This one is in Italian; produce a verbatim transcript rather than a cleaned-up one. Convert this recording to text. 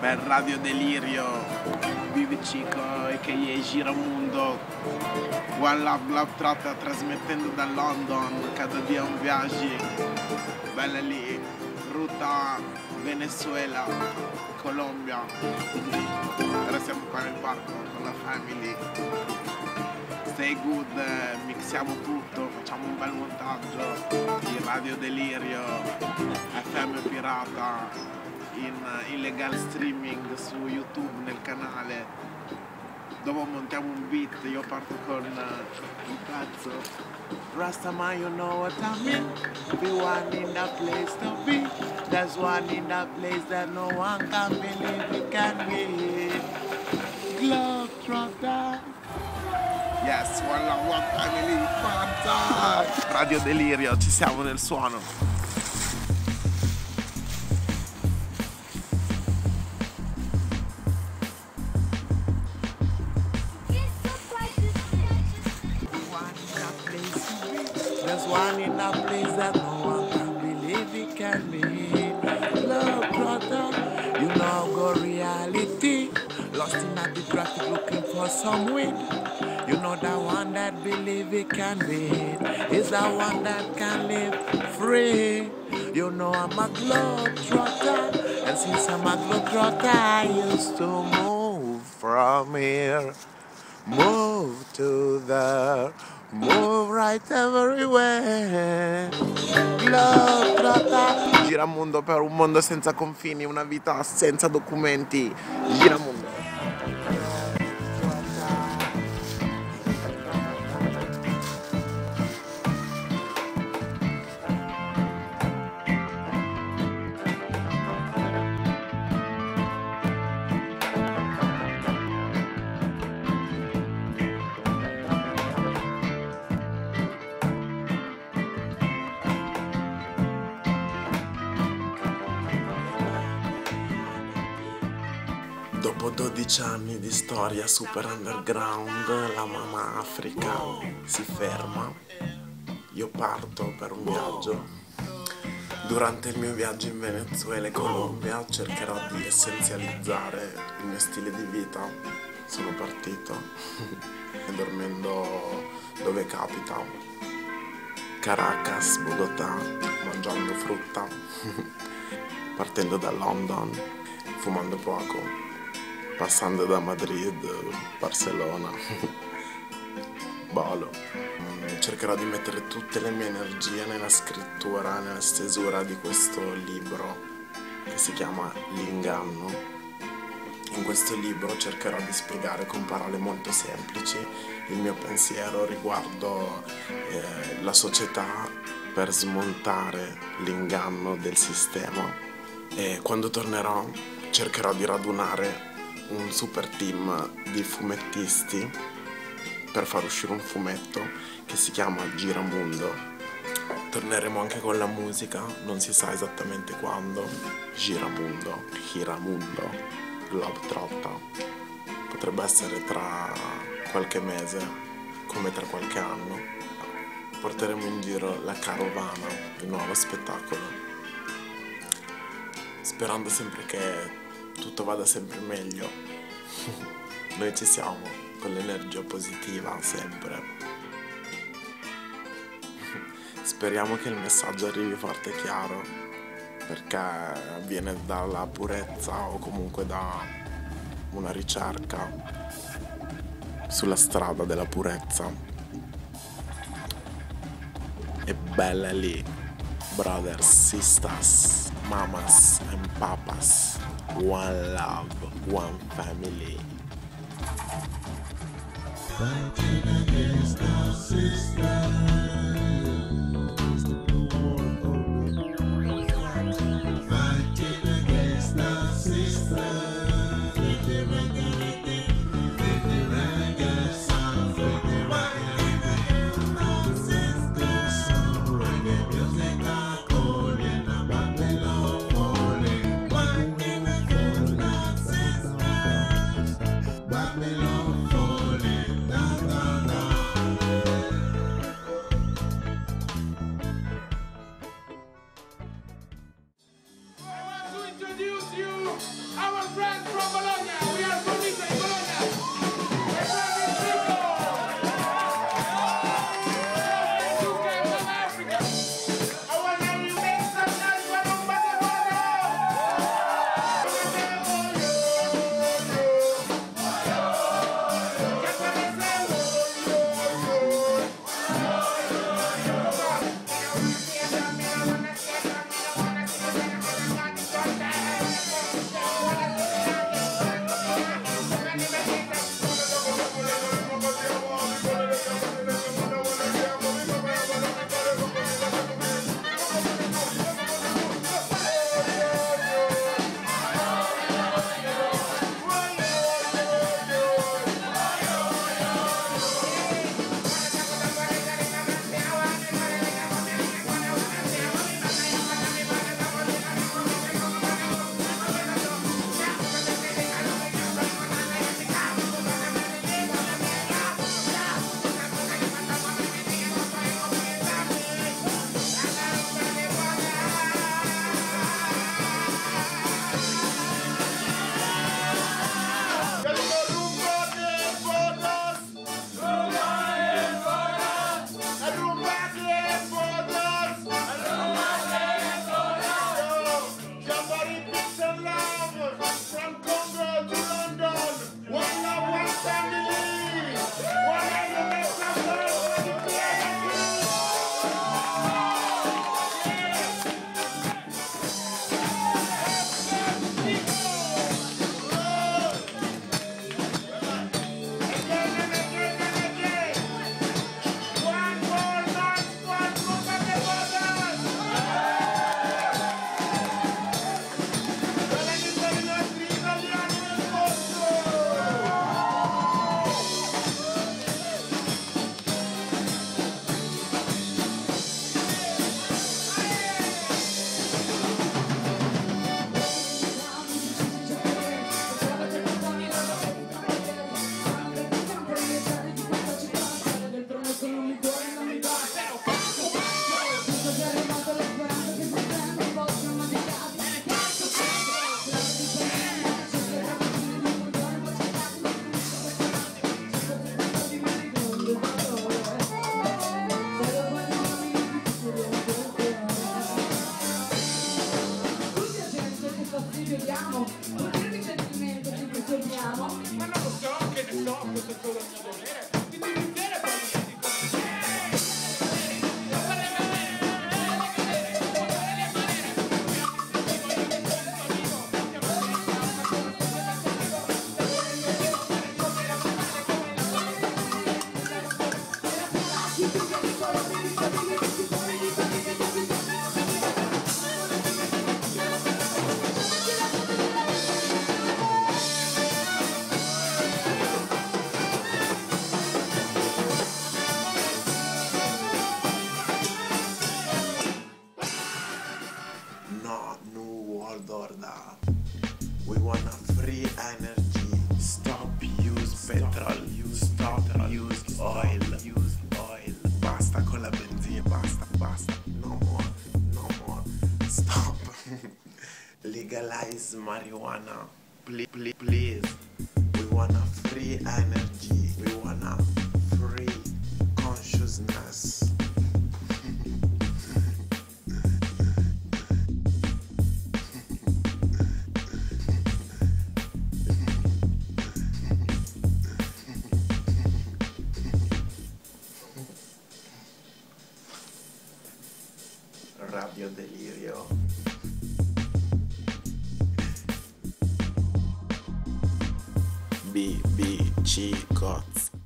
per Radio Delirio, BBCiCOZ e che è Giramundo, One Love Globetrotter trasmettendo da London, cada dia un viaggi, bella lì, ruta Venezuela, Colombia, ora siamo qua nel parco con la family, stay good, mixiamo tutto, facciamo un bel montaggio di Radio Delirio, F M Pirata, in illegal streaming su YouTube nel canale dove montiamo un beat. Io parto con uh, un pezzo Rastaman, you know what I mean, be one in the place to be, there's one in the place that no one can believe it can be, Globetrotter, yes, one love, one family, Fanta. Radio Delirio, ci siamo nel suono. There's one in a place that no one can believe it can be. Globetrotter, you know go reality. Lost in a the traffic looking for some wind. You know the one that believe it can be is the one that can live free. You know I'm a globetrotter, and since I'm a globetrotter, I used to move from here, move to there, move right everywhere. Globetrotter. Giramundo per un mondo senza confini, una vita senza documenti. Giramundo. Dopo dodici anni di storia super underground, la mamma Africa si ferma. Io parto per un viaggio. Durante il mio viaggio in Venezuela e Colombia cercherò di essenzializzare il mio stile di vita. Sono partito e dormendo dove capita. Caracas, Bogotà, mangiando frutta, partendo da London, fumando poco. Passando da Madrid, Barcellona, Bolo. Cercherò di mettere tutte le mie energie nella scrittura, nella stesura di questo libro che si chiama L'inganno. In questo libro cercherò di spiegare con parole molto semplici il mio pensiero riguardo eh, la società per smontare l'inganno del sistema. E quando tornerò cercherò di radunare un super team di fumettisti per far uscire un fumetto che si chiama Giramundo. Torneremo anche con la musica, non si sa esattamente quando. Giramundo, Giramundo, Globetrotter. Potrebbe essere tra qualche mese, come tra qualche anno. Porteremo in giro la carovana, il nuovo spettacolo. Sperando sempre che tutto vada sempre meglio. Noi ci siamo, con l'energia positiva sempre. Speriamo che il messaggio arrivi forte e chiaro, perché viene dalla purezza o comunque da una ricerca sulla strada della purezza. E bella lì, brothers, sisters, mamas and papas. One love, one family. tredici centimetri che torniamo. Ma non lo so, che ne so, questo è solo il mio dovere. Legalize marijuana, please, please, please. We wanna free energy, we wanna free consciousness. Radio Delirio. B B C C O Z.